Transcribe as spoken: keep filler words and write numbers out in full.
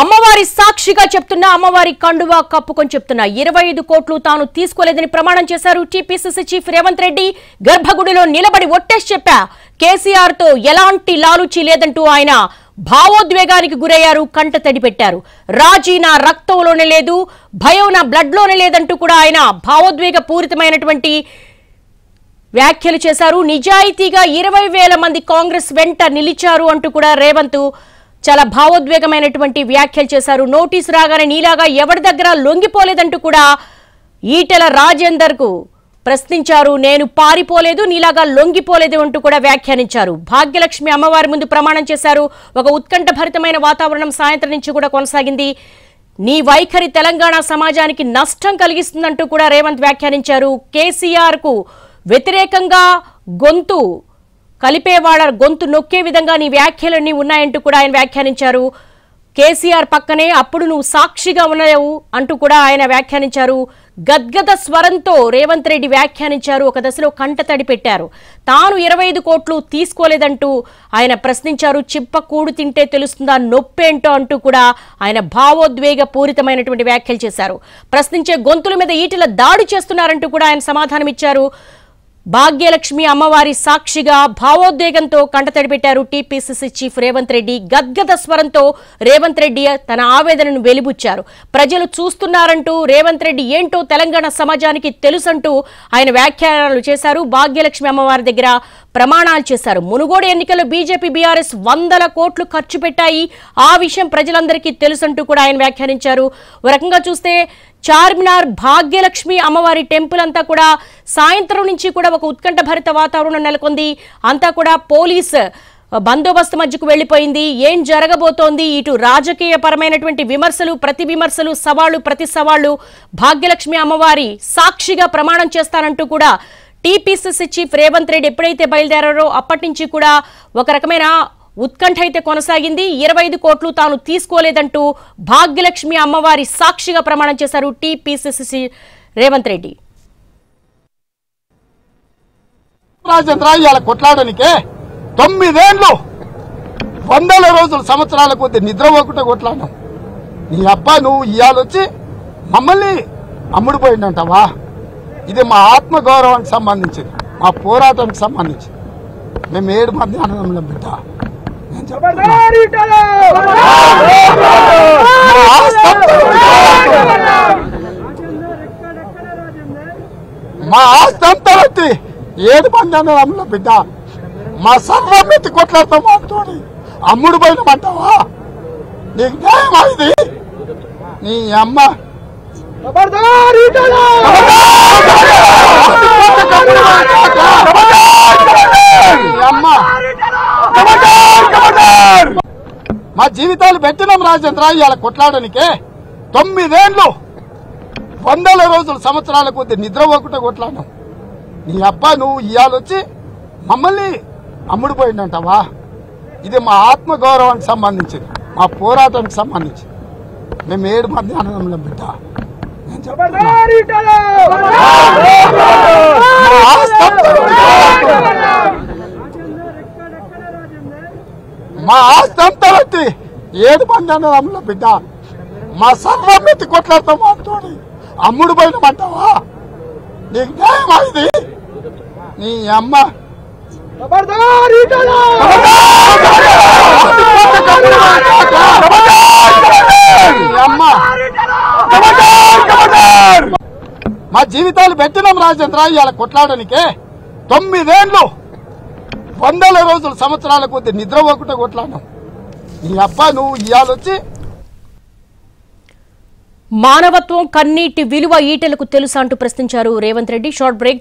అమ్మవారి సాక్షిగా చెప్తున్నా అమ్మవారి కండువా కప్పుకొని చెప్తున్నా ఇరవై ఐదు కోట్లు తాను తీసుకోలేదని ప్రమాణం చేశారు టీపీసీసీ చీఫ్ రేవంత్ రెడ్డి గర్భగుడిలో నిలబడి ఒట్టేసి చెప్పా కేసీఆర్ తో ఎలాంటి లాలుచి లేదంటూ ఆయన భావోద్వేగానికి గురయ్యారు కంట తడిపెట్టారు రాజీనా రక్తంలోనే లేదు భయం నా బ్లడ్ లోనే లేదంటూ కూడా ఆయన భావోద్వేగ పూరితమైనటువంటి వ్యాఖ్యలు చేశారు నిజాయితీగా ఇరవై వేల మంది కాంగ్రెస్ వెంట నిలిచారు అంటూ కూడా రేవంత్ చాలా భావోద్వేగమైనటువంటి వ్యాఖ్యలు చేశారు నోటీస్ రాగానే నీలాగా ఎవడి దగ్గర లొంగిపోలేదంటూ కూడా ఈటెల రాజేందర్కు ప్రశ్నించారు నేను పారిపోలేదు నీలాగా లొంగిపోలేదు అంటూ కూడా వ్యాఖ్యానించారు భాగ్యలక్ష్మి అమ్మవారి ముందు ప్రమాణం చేశారు ఒక ఉత్కంఠభరితమైన వాతావరణం సాయంత్రం నుంచి కూడా కొనసాగింది నీ వైఖరి తెలంగాణ సమాజానికి నష్టం కలిగిస్తుందంటూ కూడా రేవంత్ వ్యాఖ్యానించారు కేసీఆర్ కు వ్యతిరేకంగా గొంతు కలిపేవాడ గొంతు నొక్కే విధంగా నీ వ్యాఖ్యలన్నీ ఉన్నాయంటూ కూడా ఆయన వ్యాఖ్యానించారు కేసీఆర్ పక్కనే అప్పుడు నువ్వు సాక్షిగా ఉన్నావు అంటూ కూడా ఆయన వ్యాఖ్యానించారు గద్గద స్వరంతో రేవంత్ రెడ్డి వ్యాఖ్యానించారు ఒక దశలో కంటతడి పెట్టారు తాను ఇరవై ఐదు కోట్లు తీసుకోలేదంటూ ఆయన ప్రశ్నించారు చిప్ప కూడు తింటే తెలుస్తుందా నొప్పేంటో అంటూ కూడా ఆయన భావోద్వేగ పూరితమైనటువంటి వ్యాఖ్యలు చేశారు ప్రశ్నించే గొంతుల మీద ఈటెల దాడి చేస్తున్నారంటూ కూడా ఆయన సమాధానమిచ్చారు భాగ్యలక్ష్మి అమ్మవారి సాక్షిగా భావోద్వేగంతో కంటతడి పెట్టారు టీపీసీసీ చీఫ్ రేవంత్ రెడ్డి గద్గద స్వరంతో రేవంత్ రెడ్డి తన ఆవేదనను వెలిబుచ్చారు ప్రజలు చూస్తున్నారంటూ రేవంత్ రెడ్డి ఏంటో తెలంగాణ సమాజానికి తెలుసంటూ ఆయన వ్యాఖ్యానాలు చేశారు భాగ్యలక్ష్మి అమ్మవారి దగ్గర ప్రమాణాలు చేశారు మునుగోడు ఎన్నికల్లో బీజేపీ బీఆర్ఎస్ వందల కోట్లు ఖర్చు పెట్టాయి ఆ విషయం ప్రజలందరికీ తెలుసంటూ కూడా ఆయన వ్యాఖ్యానించారు ఒక రకంగా చూస్తే చార్మినార్ భాగ్యలక్ష్మి అమ్మవారి టెంపుల్ అంతా కూడా సాయంత్రం నుంచి కూడా ఒక ఉత్కంఠభరిత వాతావరణం నెలకొంది అంతా కూడా పోలీస్ బందోబస్తు మధ్యకు వెళ్లిపోయింది ఏం జరగబోతోంది ఇటు రాజకీయపరమైనటువంటి విమర్శలు ప్రతి విమర్శలు సవాళ్లు ప్రతి సవాళ్లు భాగ్యలక్ష్మి అమ్మవారి సాక్షిగా ప్రమాణం చేస్తానంటూ కూడా టీపీసీసీ చీఫ్ రేవంత్ రెడ్డి ఎప్పుడైతే బయలుదేరారో అప్పటి నుంచి కూడా ఒక రకమైన ఉత్కంఠ అయితే కొనసాగింది ఇరవై ఐదు కోట్లు తాను తీసుకోలేదంటూ భాగ్యలక్ష్మి అమ్మవారి సాక్షిగా ప్రమాణం చేశారు టీపీసీసీ రేవంత్ రెడ్డి రాజేంద్ర కొట్లాడనికే తొమ్మిదేళ్లు వందల రోజులు సంవత్సరాల కొద్ది నిద్ర పోకుండా కొట్లాడినాం నీ అబ్బా నువ్వు ఇయ్యాలొచ్చి మమ్మల్ని అమ్ముడిపోయిందంటావా ఇది మా ఆత్మగౌరవానికి సంబంధించింది మా పోరాటానికి సంబంధించింది మేము ఏడు మంది అన్నదమ్ములం బిడ్డ మా ఆస్తంతా వచ్చి ఏడు మంది అన్నదమ్ముల బిడ్డ మా సర్వం ఎత్తి కొట్లాడతాం మాతోని అమ్ముడు పోయినమంటావా నీకు న్యాయం అయింది నీ అమ్మ మా జీవితాలు పెట్టినాం రాజేంద్ర ఇవాళ కొట్లాడనికే తొమ్మిదేళ్లు వందల రోజులు సంవత్సరాల కొద్ది నిద్ర పోకుండా కొట్లాడినాం నీ అబ్బా నువ్వు ఇయ్యాలొచ్చి మమ్మల్ని అమ్ముడిపోయిందంటావా ఇది మా ఆత్మగౌరవానికి సంబంధించింది మా పోరాటానికి సంబంధించింది మేము ఏడు మంది అన్నదమ్ములం బిడ్డ మా ఆస్తంతా వచ్చి ఏడు మంది అన్నదమ్ముల బిడ్డ మా సర్వం ఎత్తి కొట్లాడతాం మాతోని అమ్ముడు పోయినమంటావా నీకు న్యాయం అయింది నీ అమ్మ మా జీవితాలు పెట్టినాం రాజేంద్ర ఇవాళ కొట్లాడనికే తొమ్మిదేళ్లు వందల రోజులు సంవత్సరాల కొద్ది నిద్ర పోకుండా కొట్లాడినాం నీ అబ్బా నువ్వు ఇయ్యాలొచ్చి మానవత్వం కన్నీటి విలువ ఈటెలకు తెలుసా అంటూ ప్రశ్నించారు రేవంత్ రెడ్డి షార్ట్ బ్రేక్.